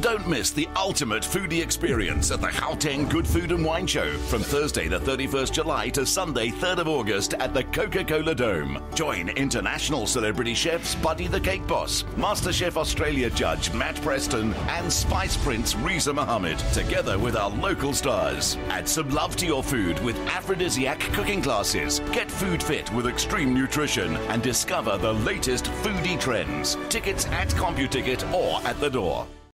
Don't miss the ultimate foodie experience at the Gauteng Good Food and Wine Show from Thursday the 31st July to Sunday 3rd of August at the Coca-Cola Dome. Join international celebrity chefs Buddy the Cake Boss, MasterChef Australia judge Matt Preston and Spice Prince Reza Muhammad, together with our local stars. Add some love to your food with aphrodisiac cooking classes. Get food fit with extreme nutrition and discover the latest foodie trends. Tickets at CompuTicket or at the door.